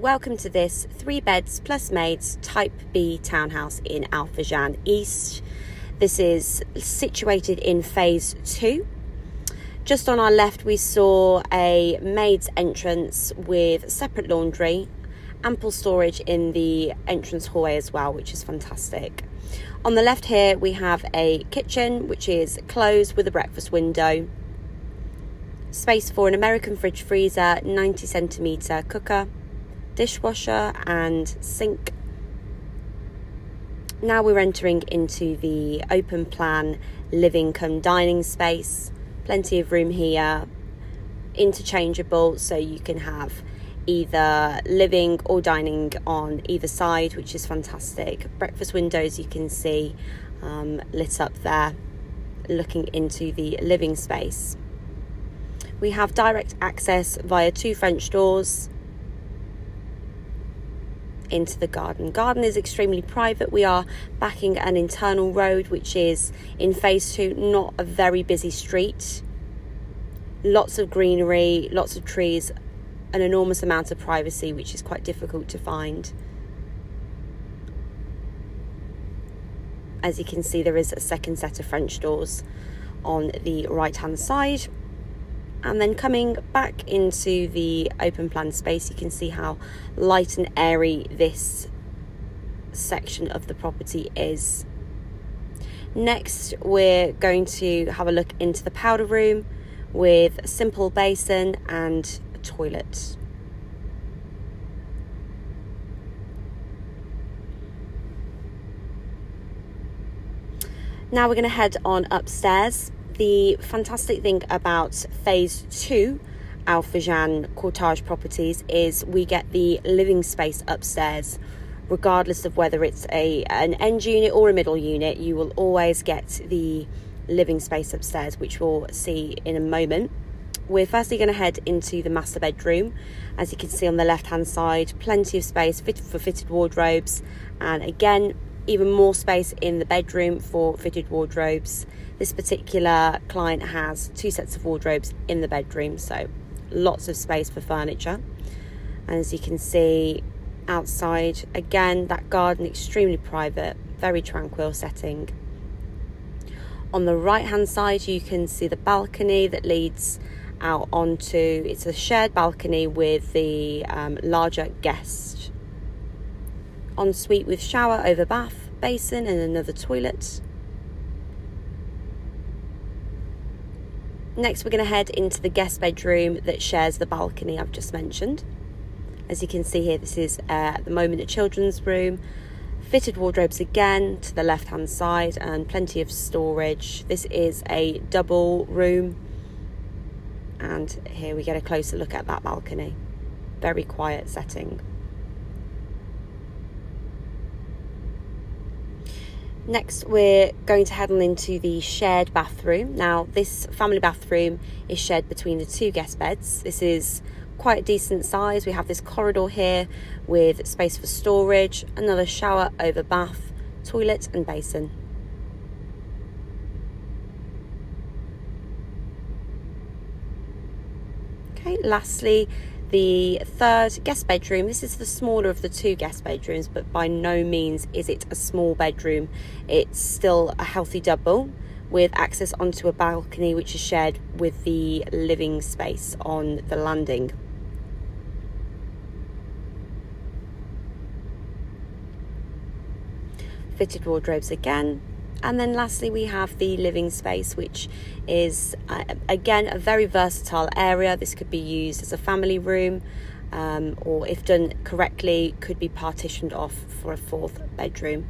Welcome to this 3 beds plus maids type B townhouse in Al Furjan East. This is situated in phase 2. Just on our left we saw a maid's entrance with separate laundry, ample storage in the entrance hallway as well, which is fantastic. On the left here we have a kitchen which is closed with a breakfast window. Space for an American fridge freezer, 90cm cooker, dishwasher and sink. Now we're entering into the open plan living cum dining space. Plenty of room here, interchangeable, so you can have either living or dining on either side, which is fantastic. Breakfast windows you can see lit up there, looking into the living space. We have direct access via 2 French doors into the garden. Garden is extremely private. We are backing an internal road, which is in phase 2, not a very busy street. Lots of greenery, lots of trees, an enormous amount of privacy, which is quite difficult to find. As you can see, there is a second set of French doors on the right hand side. And then coming back into the open plan space, you can see how light and airy this section of the property is. Next, we're going to have a look into the powder room with a simple basin and a toilet. Now we're going to head on upstairs. The fantastic thing about phase 2 Al Furjan Quortaj properties is we get the living space upstairs. Regardless of whether it's an end unit or a middle unit, you will always get the living space upstairs, which we'll see in a moment. We're firstly going to head into the master bedroom. As you can see on the left hand side, plenty of space for fitted wardrobes, and again even more space in the bedroom for fitted wardrobes. This particular client has 2 sets of wardrobes in the bedroom, so lots of space for furniture. And as you can see outside, again, that garden, extremely private, very tranquil setting. On the right hand side you can see the balcony that leads out onto, it's a shared balcony with the larger guest. Ensuite with shower over bath, basin and another toilet. Next we're going to head into the guest bedroom that shares the balcony I've just mentioned. As you can see here, this is at the moment a children's room. Fitted wardrobes again to the left hand side and plenty of storage. This is a double room, and here we get a closer look at that balcony. Very quiet setting. Next, we're going to head on into the shared bathroom. Now, this family bathroom is shared between the 2 guest beds. This is quite a decent size. We have this corridor here with space for storage, another shower over bath, toilet and basin. Okay, lastly, the 3rd guest bedroom. This is the smaller of the 2 guest bedrooms, but by no means is it a small bedroom. It's still a healthy double with access onto a balcony which is shared with the living space on the landing. Fitted wardrobes again. And then lastly we have the living space, which is again a very versatile area. This could be used as a family room, or if done correctly could be partitioned off for a 4th bedroom.